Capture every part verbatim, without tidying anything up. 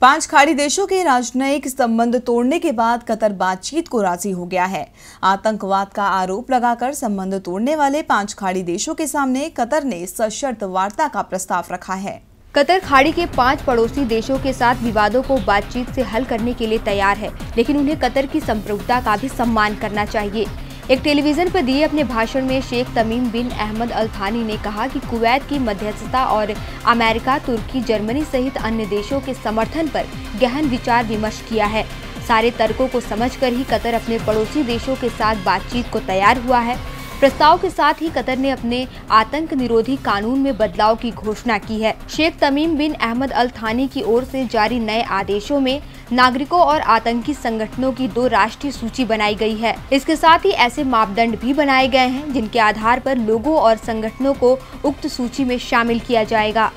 पांच खाड़ी देशों के राजनयिक संबंध तोड़ने के बाद कतर बातचीत को राजी हो गया है। आतंकवाद का आरोप लगाकर संबंध तोड़ने वाले पांच खाड़ी देशों के सामने कतर ने सशर्त वार्ता का प्रस्ताव रखा है। कतर खाड़ी के पांच पड़ोसी देशों के साथ विवादों को बातचीत से हल करने के लिए तैयार है, लेकिन उन्हें कतर की संप्रभुता का भी सम्मान करना चाहिए। एक टेलीविजन पर दिए अपने भाषण में शेख तमीम बिन हमद अल थानी ने कहा कि कुवैत की मध्यस्थता और अमेरिका, तुर्की, जर्मनी सहित अन्य देशों के समर्थन पर गहन विचार विमर्श किया है। सारे तर्कों को समझकर ही कतर अपने पड़ोसी देशों के साथ बातचीत को तैयार हुआ है। प्रस्ताव के साथ ही कतर ने अपने आतंक निरोधी कानून में बदलाव की घोषणा की है। शेख तमीम बिन हमद अल थानी की ओर से जारी नए आदेशों में नागरिकों और आतंकी संगठनों की दो राष्ट्रीय सूची बनाई गई है। इसके साथ ही ऐसे मापदंड भी बनाए गए हैं जिनके आधार पर लोगों और संगठनों को उक्त सूची में शामिल किया जाएगा।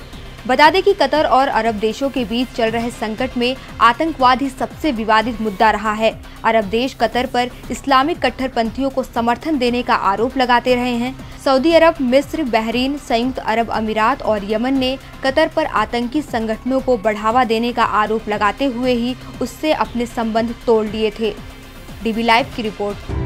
बता दें कि कतर और अरब देशों के बीच चल रहे संकट में आतंकवाद ही सबसे विवादित मुद्दा रहा है। अरब देश कतर पर इस्लामिक कट्टरपंथियों को समर्थन देने का आरोप लगाते रहे हैं। सऊदी अरब, मिस्र, बहरीन, संयुक्त अरब अमीरात और यमन ने कतर पर आतंकी संगठनों को बढ़ावा देने का आरोप लगाते हुए ही उससे अपने संबंध तोड़ लिए थे। डीबी लाइव की रिपोर्ट।